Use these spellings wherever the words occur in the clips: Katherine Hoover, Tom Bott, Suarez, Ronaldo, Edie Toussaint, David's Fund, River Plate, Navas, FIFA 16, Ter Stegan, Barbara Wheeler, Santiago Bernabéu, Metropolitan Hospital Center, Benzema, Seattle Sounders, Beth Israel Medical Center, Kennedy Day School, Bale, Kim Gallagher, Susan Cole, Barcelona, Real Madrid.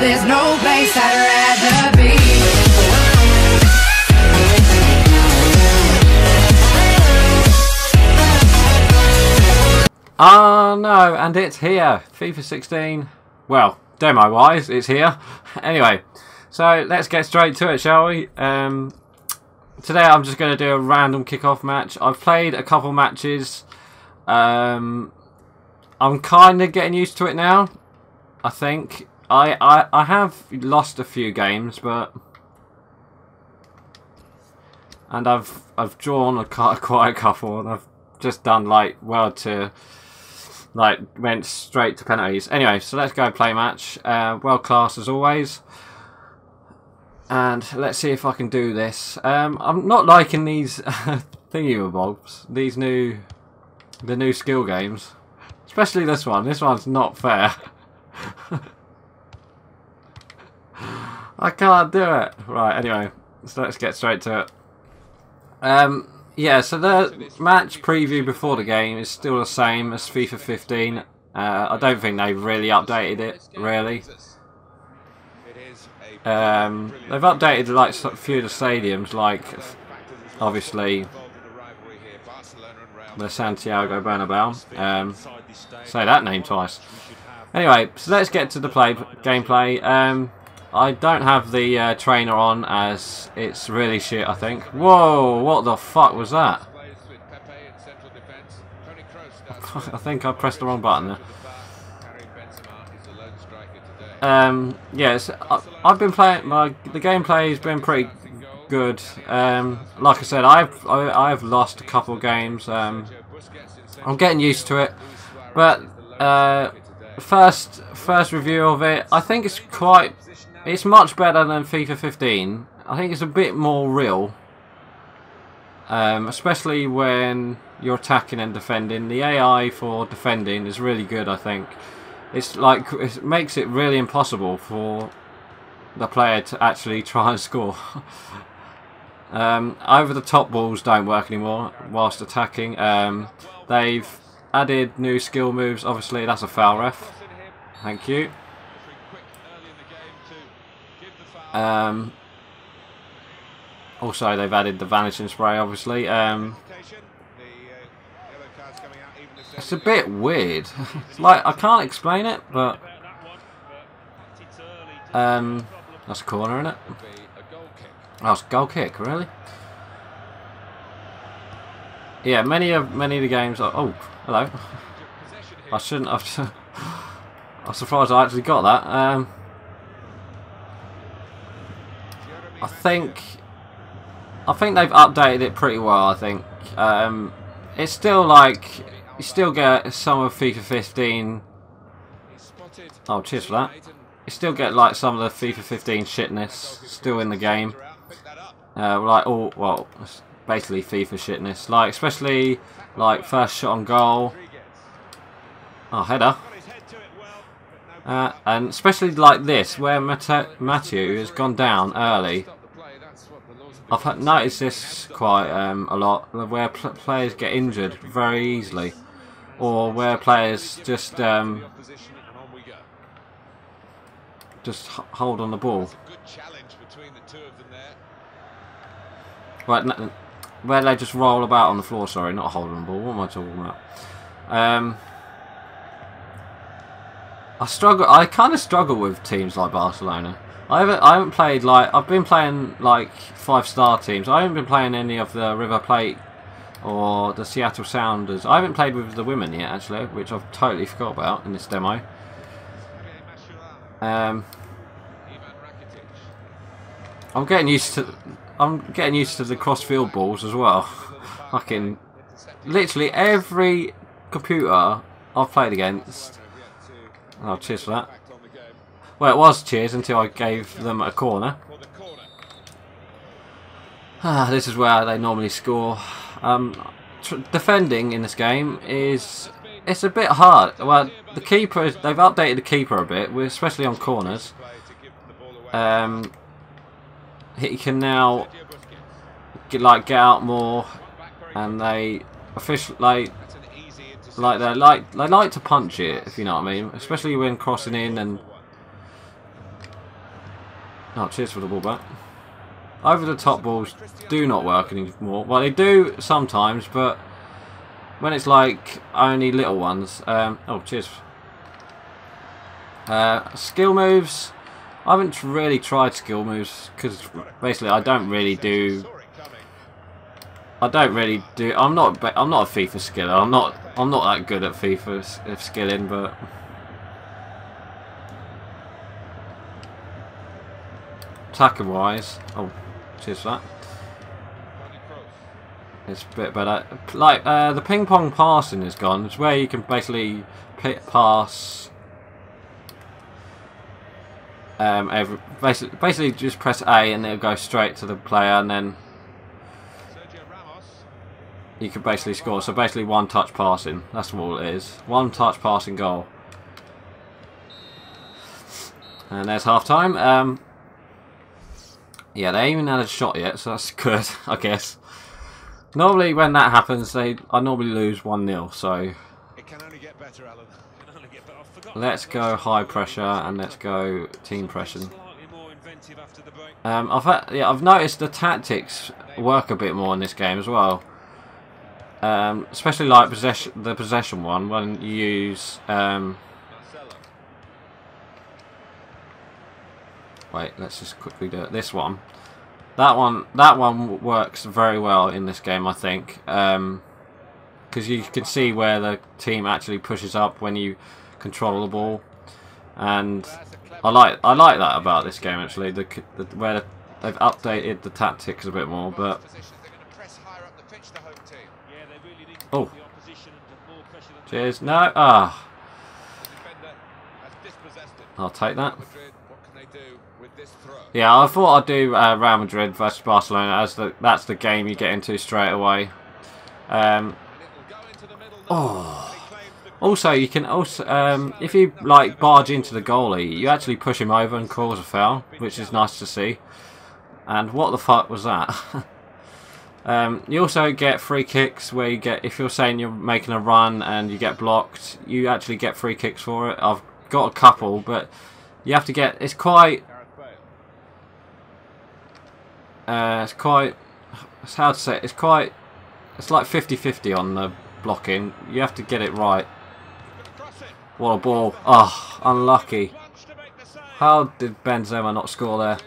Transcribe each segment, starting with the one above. There's no place I'd rather be. Oh no, and it's here. FIFA 16. Well, demo-wise, it's here. Anyway, so let's get straight to it, shall we? Today I'm just going to do a random kickoff match. I've played a couple matches. I'm kind of getting used to it now, I think. I have lost a few games, but and I've drawn quite a couple, and I've just done went straight to penalties. Anyway, so let's go play match. World class as always. And let's see if I can do this. I'm not liking these thingy-bobs, these new skill games, especially this one. This one's not fair. I can't do it. Right, anyway, so let's get straight to it. Yeah, so the match preview before the game is still the same as FIFA 15. I don't think they've really updated it, really. They've updated like a few of the stadiums, like obviously the Santiago Bernabéu. Say that name twice. Anyway, so let's get to the gameplay. I don't have the trainer on, as it's really shit, I think. Whoa, what the fuck was that? I think I pressed the wrong button there. Yes, I've been playing. The gameplay has been pretty good. Like I said, I've lost a couple of games. I'm getting used to it, but first review of it, I think it's quite. It's much better than FIFA 15. I think it's a bit more real, especially when you're attacking and defending. The AI for defending is really good, I think. It's like it makes it really impossible for the player to actually try and score. Over the top balls don't work anymore whilst attacking. They've added new skill moves. Obviously, that's a foul, ref. Thank you. Also, they've added the vanishing spray. Obviously, it's a bit weird. Like, I can't explain it, but that's a corner, isn't it? Oh, it's a goal kick, really? Yeah, many of the games. Are, oh, hello. I shouldn't have. I'm surprised I actually got that. I think they've updated it pretty well. I think it's still like you still get some of FIFA 15. Oh, cheers for that. You still get like some of the FIFA 15 shitness still in the game. Like all well, basically FIFA shitness. Like especially like first shot on goal. Oh, header. And especially like this, where Matthew has gone down early. I've noticed this quite a lot, where players get injured very easily, or where players just hold on the ball. Right, where they just roll about on the floor. Sorry, not hold on the ball. What am I talking about? I struggle. I kind of struggle with teams like Barcelona. I haven't played like I've been playing like 5-star teams. I haven't been playing any of the River Plate or the Seattle Sounders. I haven't played with the women yet, actually, which I've totally forgot about in this demo. I'm getting used to the cross-field balls as well. Fucking literally every computer I've played against. Oh, cheers for that. Well, it was cheers until I gave them a corner. This is where they normally score. Defending in this game it's a bit hard. Well, the keeper, they've updated the keeper a bit, especially on corners. He can now get out more, and they officially. Like they like to punch it, if you know what I mean, especially when crossing in and Oh, cheers for the ball back. Over the top balls do not work anymore. Well, they do sometimes, but when it's like only little ones. Oh, cheers. Skill moves. I haven't really tried skill moves because basically I don't really do. I'm not a FIFA skiller. I'm not that good at FIFA skilling, but. Attacking wise, oh, cheers for that. It's a bit better. Like the ping pong passing is gone. It's where you can basically pass. Basically just press A and it'll go straight to the player, and then you can basically score. So basically, one touch passing. That's all it is. One touch passing goal. And there's half time. Yeah, they even had a shot yet, so that's good, I guess. Normally, when that happens, I normally lose 1-0. So it can only get better, Alan. Let's go high pressure and let's go team pressure. I've noticed the tactics work a bit more in this game as well. Especially like the possession one when you use. Wait, let's just quickly do it. This one. That one works very well in this game, I think. Because you can see where the team actually pushes up when you control the ball. And I like that about this game, actually. Where they've updated the tactics a bit more, but... Oh. Cheers. No. Ah. I'll take that. Yeah, I thought I'd do Real Madrid versus Barcelona, as that's the game you get into straight away. Also, you can also if you like barge into the goalie, you actually push him over and cause a foul, which is nice to see. And what the fuck was that? You also get free kicks where you get, if you're saying you're making a run and you get blocked, you actually get free kicks for it. I've got a couple, but you have to get. It's like 50-50 on the blocking. You have to get it right. What a ball. Oh, unlucky. How did Benzema not score there?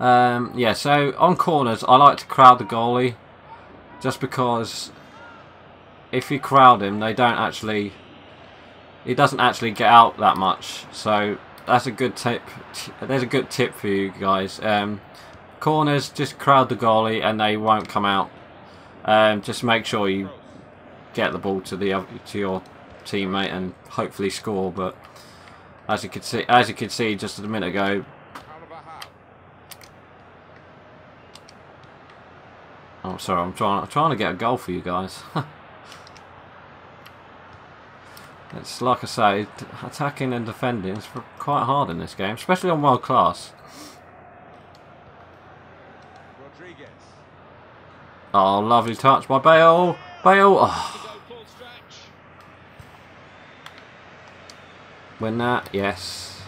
Yeah, so on corners, I like to crowd the goalie. Just because if you crowd him, he doesn't actually get out that much. So that's a good tip. There's a good tip for you guys. Corners, just crowd the goalie and they won't come out. Just make sure you get the ball to your teammate and hopefully score. But as you could see just a minute ago. Oh, sorry, I'm trying to get a goal for you guys. It's like I say, attacking and defending is quite hard in this game, especially on world class. Oh, lovely touch by Bale. Bale. Oh. Win that, yes.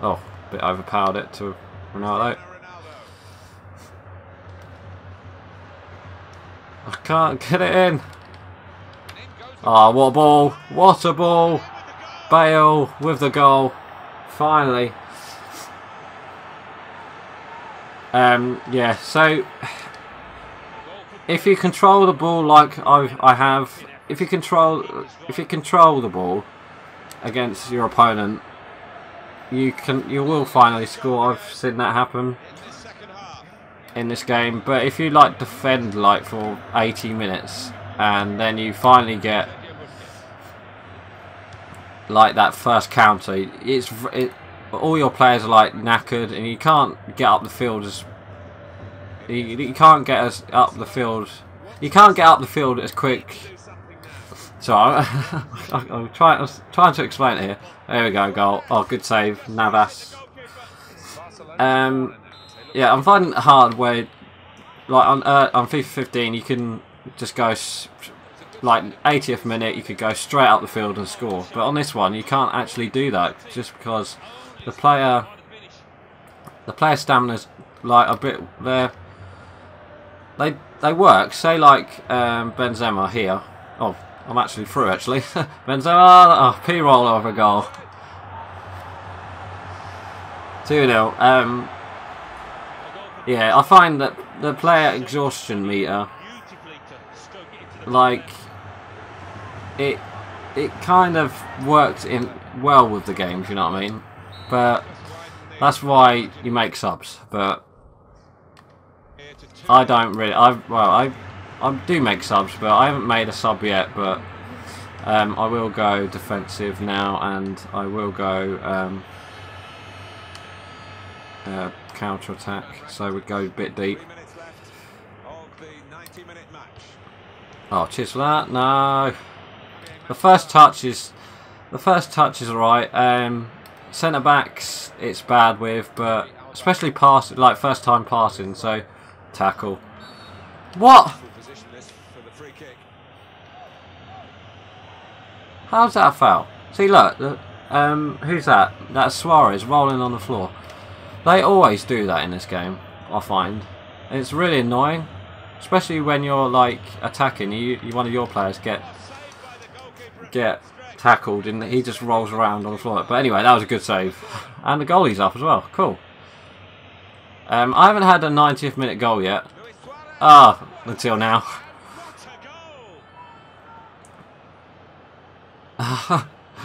Oh, a bit overpowered it to Ronaldo. I can't get it in. Oh, what a ball. What a ball. Bale with the goal. Finally. Yeah, so if you control the ball like I have, if you control the ball against your opponent, you will finally score. I've seen that happen in this game. But if you like defend like for 80 minutes and then you finally get like that first counter, all your players are like knackered and you can't get up the field as quick. So I'm trying to explain it here. There we go, goal. Oh, good save, Navas. Yeah, I'm finding it hard where like on FIFA 15 you can just go like 80th minute, you could go straight up the field and score. But on this one, you can't actually do that just because the player stamina's like a bit there. They work. Say like Benzema here. Oh, I'm actually through actually. Benzema, oh, P-roll over a goal. 2-0. Yeah, I find that the player exhaustion meter, like it kind of worked in well with the game, if you know what I mean. But that's why you make subs. But I don't really. I do make subs, but I haven't made a sub yet. But I will go defensive now, and I will go counter attack. So we go a bit deep. Oh, cheers for that. No, the first touch is alright. Centre backs, it's bad with, but especially pass, like first time passing. So. Tackle. What? How's that a foul? See, look. Who's that? That's Suarez rolling on the floor. They always do that in this game, I find. And it's really annoying, especially when you're like attacking. You one of your players get tackled, and he just rolls around on the floor. But anyway, that was a good save, and the goalie's up as well. Cool. I haven't had a 90th minute goal yet. Ah, until now.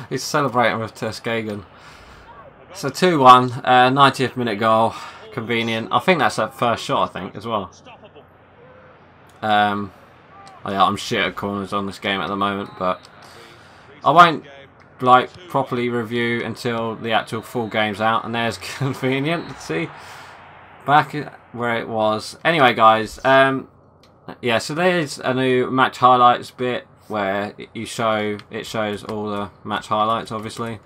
He's celebrating with Ter Stegan. So 2-1, 90th minute goal, convenient. I think that's that first shot, I think, as well. Oh yeah, I'm shit at corners on this game at the moment, but I won't like properly review until the actual full game's out. And there's convenient. See. Back where it was. Anyway, guys, yeah, so there's a new match highlights bit where it shows all the match highlights, obviously.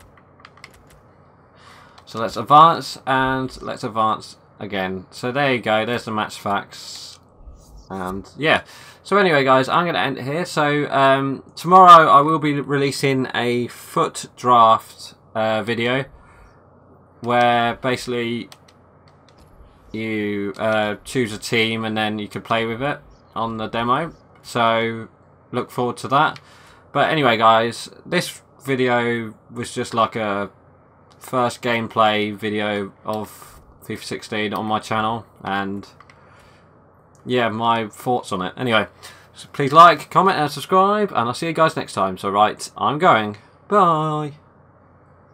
So let's advance, and let's advance again. So there you go, there's the match facts. And yeah, so anyway, guys, I'm going to end it here. So tomorrow I will be releasing a foot draft video where basically you choose a team and then you can play with it on the demo, so look forward to that. But anyway, guys, this video was just like a first gameplay video of FIFA 16 on my channel, and yeah, my thoughts on it. Anyway, so please like, comment and subscribe, and I'll see you guys next time. So right, I'm going. Bye.